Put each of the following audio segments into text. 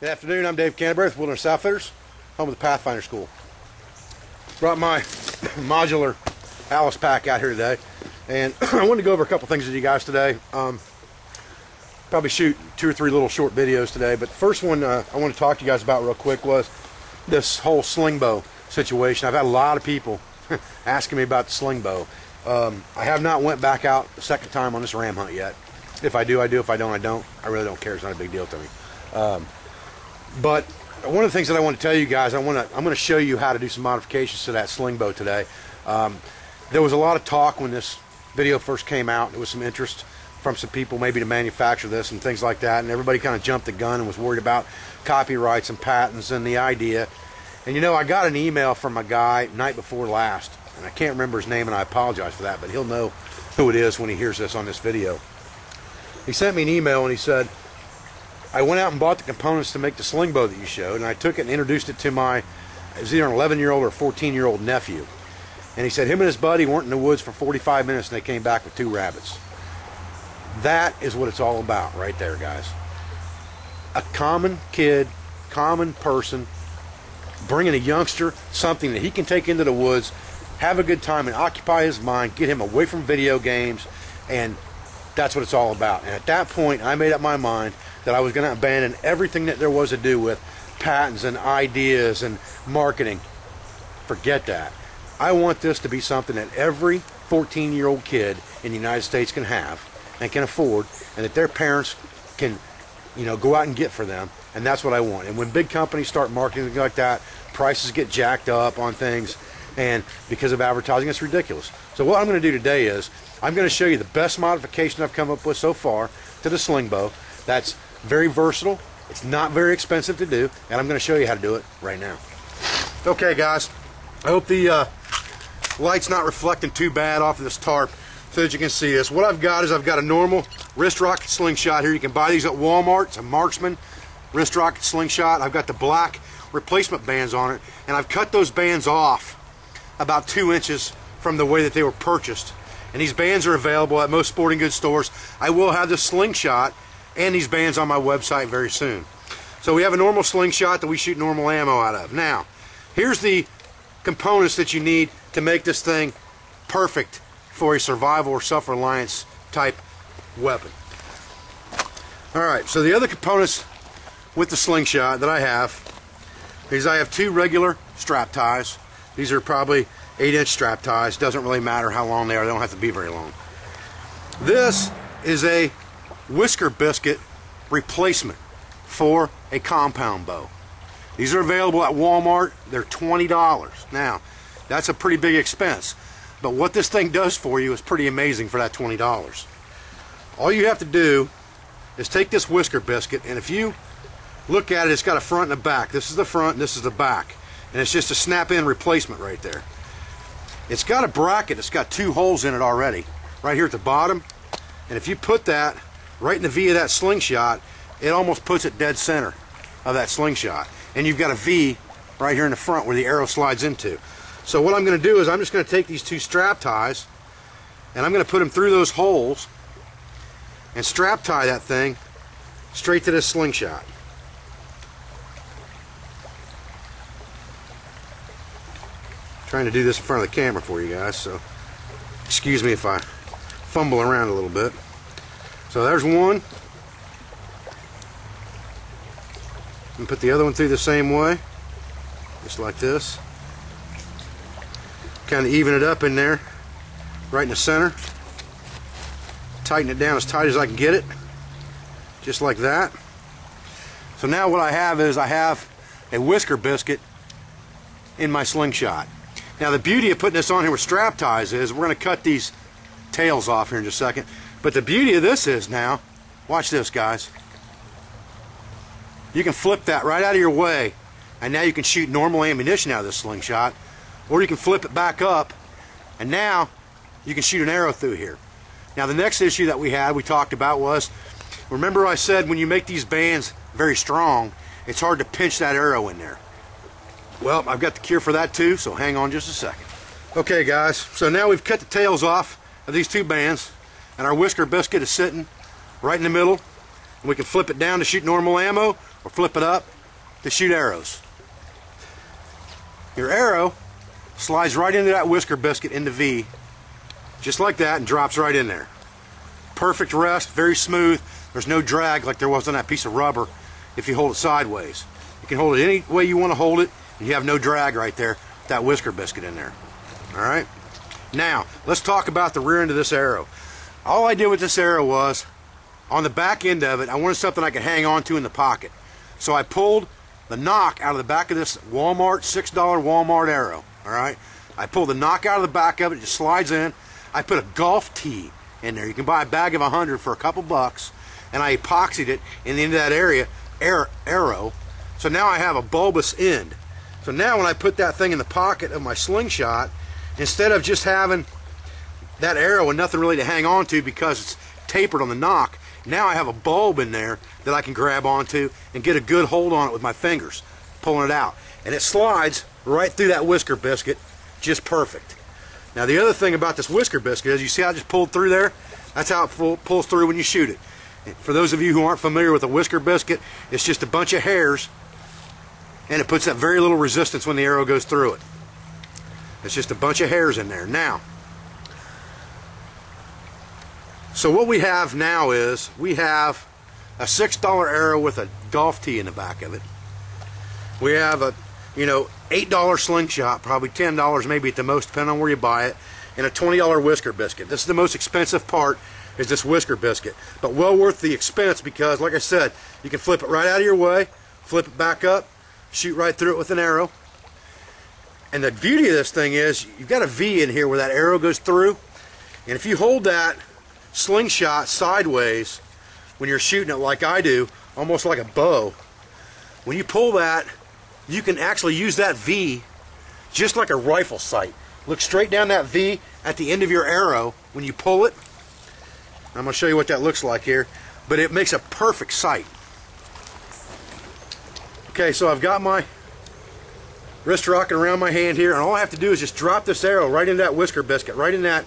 Good afternoon, I'm Dave Canterbury with Wilderness Outfitters, home of the Pathfinder School. Brought my modular Alice Pack out here today, and I wanted to go over a couple things with you guys today. Probably shoot 2 or 3 little short videos today, but the first one I want to talk to you guys about real quick was this whole Sling Bow situation. I've had a lot of people asking me about the Sling Bow. I have not went back out a second time on this ram hunt yet. If I do, I do. If I don't, I don't. I really don't care. It's not a big deal to me. But one of the things that I want to tell you guys, I'm going to show you how to do some modifications to that Sling Bow today. There was a lot of talk when this video first came out. There was some interest from some people maybe to manufacture this and things like that, and everybody kind of jumped the gun and was worried about copyrights and patents and the idea. And you know, I got an email from a guy night before last, and I can't remember his name, and I apologize for that, but he'll know who it is when he hears this on this video. He sent me an email and he said, I went out and bought the components to make the Sling Bow that you showed, and I took it and introduced it to my, it was either an 11-year-old or a 14-year-old nephew. And he said him and his buddy weren't in the woods for 45 minutes and they came back with 2 rabbits. That is what it's all about right there, guys. A common kid, common person, bringing a youngster something that he can take into the woods, have a good time and occupy his mind, get him away from video games, and that's what it's all about. And at that point, I made up my mind that I was going to abandon everything that there was to do with patents and ideas and marketing. Forget that. I want this to be something that every 14-year-old kid in the United States can have and can afford, and that their parents can, you know, go out and get for them. And that's what I want. And when big companies start marketing like that, prices get jacked up on things, and because of advertising, it's ridiculous. So what I'm going to do today is I'm going to show you the best modification I've come up with so far to the Sling Bow that's very versatile, it's not very expensive to do, and I'm going to show you how to do it right now. Okay guys, I hope the light's not reflecting too bad off of this tarp so that you can see this. What I've got is I've got a normal wrist rocket slingshot here. You can buy these at Walmart. It's a Marksman wrist rocket slingshot. I've got the black replacement bands on it, and I've cut those bands off about 2 inches from the way that they were purchased. And these bands are available at most sporting goods stores. I will have this slingshot and these bands on my website very soon. So we have a normal slingshot that we shoot normal ammo out of. Now, here's the components that you need to make this thing perfect for a survival or self-reliance type weapon. Alright, so the other components with the slingshot that I have is I have 2 regular strap ties. These are probably 8-inch strap ties. Doesn't really matter how long they are. They don't have to be very long. This is a Whisker Biscuit replacement for a compound bow. These are available at Walmart. They're $20. Now, that's a pretty big expense, but what this thing does for you is pretty amazing for that $20. All you have to do is take this Whisker Biscuit, and if you look at it, it's got a front and a back. This is the front and this is the back, and it's just a snap-in replacement right there. It's got a bracket. It's got 2 holes in it already right here at the bottom, and if you put that right in the V of that slingshot, it almost puts it dead center of that slingshot. And you've got a V right here in the front where the arrow slides into. So what I'm going to do is I'm just going to take these 2 strap ties and I'm going to put them through those holes and strap tie that thing straight to this slingshot. I'm trying to do this in front of the camera for you guys, so excuse me if I fumble around a little bit. So there's one. And put the other one through the same way, just like this. Kind of even it up in there, right in the center. Tighten it down as tight as I can get it, just like that. So now what I have is I have a Whisker Biscuit in my slingshot. Now the beauty of putting this on here with strap ties is we're going to cut these tails off here in just a second. But the beauty of this is now, watch this guys, you can flip that right out of your way and now you can shoot normal ammunition out of this slingshot, or you can flip it back up and now you can shoot an arrow through here. Now the next issue that we talked about was, remember I said when you make these bands very strong, it's hard to pinch that arrow in there. Well, I've got the cure for that too, so hang on just a second. Okay guys, so now we've cut the tails off of these 2 bands, and our Whisker Biscuit is sitting right in the middle and we can flip it down to shoot normal ammo or flip it up to shoot arrows. Your arrow slides right into that Whisker Biscuit in the V, just like that, and drops right in there. Perfect rest, very smooth. There's no drag like there was on that piece of rubber if you hold it sideways. You can hold it any way you want to hold it, and you have no drag right there with that Whisker Biscuit in there. Alright? Now, let's talk about the rear end of this arrow. All I did with this arrow was, on the back end of it, I wanted something I could hang on to in the pocket. So I pulled the knock out of the back of this Walmart, $6 Walmart arrow. Alright? I pulled the knock out of the back of it, it just slides in. I put a golf tee in there. You can buy a bag of 100 for a couple bucks, and I epoxied it in the end of that arrow. So now I have a bulbous end. So now when I put that thing in the pocket of my slingshot, instead of just having that arrow and nothing really to hang on to because it's tapered on the knock, now I have a bulb in there that I can grab onto and get a good hold on it with my fingers, pulling it out. And it slides right through that Whisker Biscuit, just perfect. Now the other thing about this Whisker Biscuit is, you see how I just pulled through there? That's how it pulls through when you shoot it. And for those of you who aren't familiar with a Whisker Biscuit, it's just a bunch of hairs, and it puts that very little resistance when the arrow goes through it. It's just a bunch of hairs in there. Now, so what we have now is, we have a $6 arrow with a golf tee in the back of it. We have a, you know, $8 slingshot, probably $10 maybe at the most, depending on where you buy it, and a $20 Whisker Biscuit. This is the most expensive part, is this Whisker Biscuit, but well worth the expense because, like I said, you can flip it right out of your way, flip it back up, shoot right through it with an arrow. And the beauty of this thing is, you've got a V in here where that arrow goes through, and if you hold that slingshot sideways when you're shooting it like I do, almost like a bow, when you pull that, you can actually use that V just like a rifle sight. Look straight down that V at the end of your arrow when you pull it. I'm going to show you what that looks like here, but it makes a perfect sight. Okay, so I've got my wrist rocket around my hand here, and all I have to do is just drop this arrow right into that Whisker Biscuit, right in that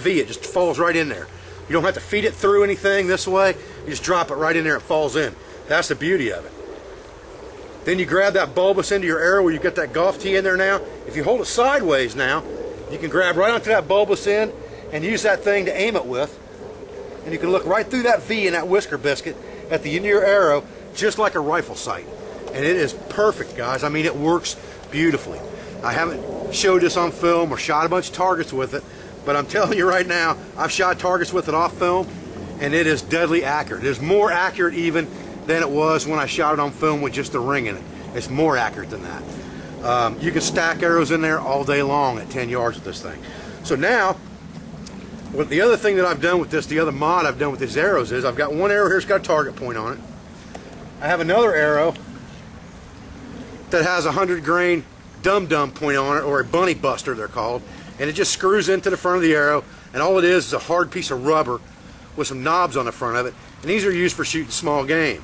V. It just falls right in there. You don't have to feed it through anything this way. You just drop it right in there, it falls in. That's the beauty of it. Then you grab that bulbous end of your arrow where you've got that golf tee in there now. If you hold it sideways now, you can grab right onto that bulbous end and use that thing to aim it with. And you can look right through that V in that Whisker Biscuit at the end of your arrow, just like a rifle sight. And it is perfect, guys. I mean, it works beautifully. I haven't showed this on film or shot a bunch of targets with it, but I'm telling you right now, I've shot targets with it off film, and it is deadly accurate. It is more accurate even than it was when I shot it on film with just the ring in it. It's more accurate than that. You can stack arrows in there all day long at 10 yards with this thing. So now, what the other thing that I've done with this, the other mod I've done with these arrows is, I've got one arrow here that's got a target point on it. I have another arrow that has a 100 grain dum-dum point on it, or a bunny buster they're called, and it just screws into the front of the arrow, and all it is a hard piece of rubber with some knobs on the front of it, and these are used for shooting small game.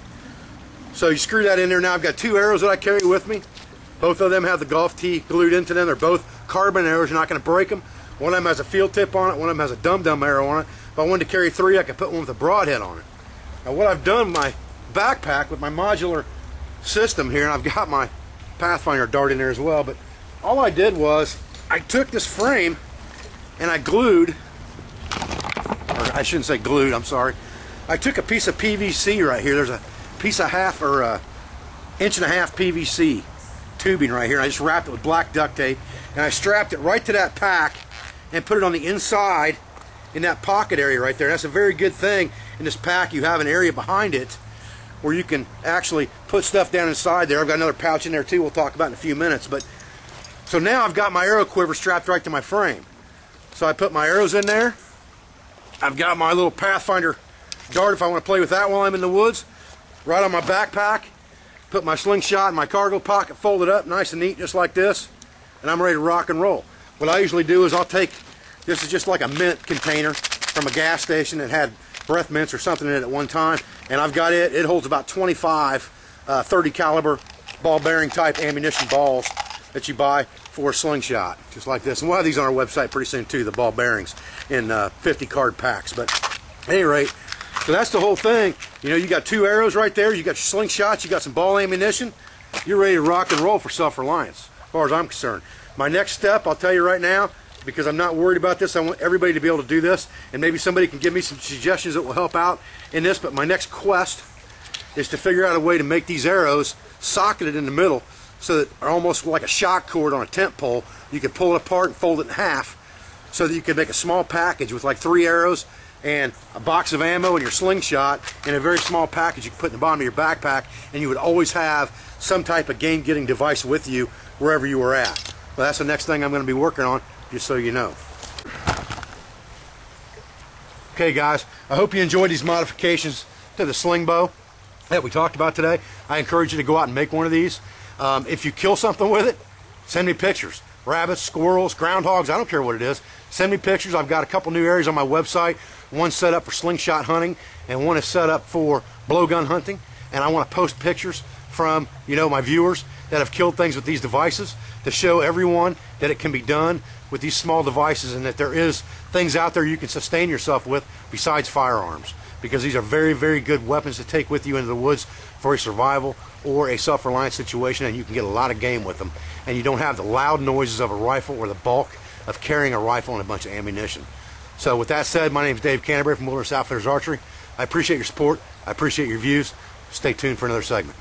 So you screw that in there. Now I've got two arrows that I carry with me. Both of them have the golf tee glued into them. They're both carbon arrows, you're not going to break them. One of them has a field tip on it, one of them has a dum-dum arrow on it. If I wanted to carry three, I could put one with a broadhead on it. Now what I've done with my backpack, with my modular system here, and I've got my Pathfinder dart in there as well, but all I did was I took this frame and I glued, or I shouldn't say glued, I'm sorry, I took a piece of PVC right here. There's a piece of half or a inch and a half PVC tubing right here, and I just wrapped it with black duct tape, and I strapped it right to that pack and put it on the inside in that pocket area right there. That's a very good thing in this pack. You have an area behind it where you can actually put stuff down inside there. I've got another pouch in there too, we'll talk about in a few minutes. But so now I've got my arrow quiver strapped right to my frame. So I put my arrows in there. I've got my little Pathfinder dart if I want to play with that while I'm in the woods, right on my backpack. Put my slingshot in my cargo pocket, folded up nice and neat just like this, and I'm ready to rock and roll. What I usually do is I'll take, this is just like a mint container from a gas station that had breath mints or something in it at one time, and I've got it, it holds about 25 30 caliber ball bearing type ammunition balls that you buy for a slingshot just like this, and we'll have these on our website pretty soon too, the ball bearings in 50 card packs. But at any rate, So that's the whole thing. You know, you got two arrows right there, you got your slingshots, you got some ball ammunition, you're ready to rock and roll for self-reliance, as far as I'm concerned. My next step, I'll tell you right now, because I'm not worried about this, I want everybody to be able to do this, and maybe somebody can give me some suggestions that will help out in this, but my next quest is to figure out a way to make these arrows socketed in the middle so that are almost like a shock cord on a tent pole. You can pull it apart and fold it in half so that you can make a small package with like 3 arrows and a box of ammo and your slingshot in a very small package you can put in the bottom of your backpack, and you would always have some type of game-getting device with you wherever you were at. Well, that's the next thing I'm going to be working on, just so you know. Okay guys, I hope you enjoyed these modifications to the Sling Bow that we talked about today. I encourage you to go out and make one of these. If you kill something with it, send me pictures. Rabbits, squirrels, groundhogs, I don't care what it is. Send me pictures. I've got a couple new areas on my website. One set up for slingshot hunting and one is set up for blowgun hunting. And I want to post pictures from, you know, my viewers that have killed things with these devices to show everyone that it can be done with these small devices, and that there is things out there you can sustain yourself with besides firearms, because these are very, very good weapons to take with you into the woods for a survival or a self-reliance situation, and you can get a lot of game with them. And you don't have the loud noises of a rifle or the bulk of carrying a rifle and a bunch of ammunition. So with that said, my name is Dave Canterbury from Wilderness Outfitters Archery. I appreciate your support. I appreciate your views. Stay tuned for another segment.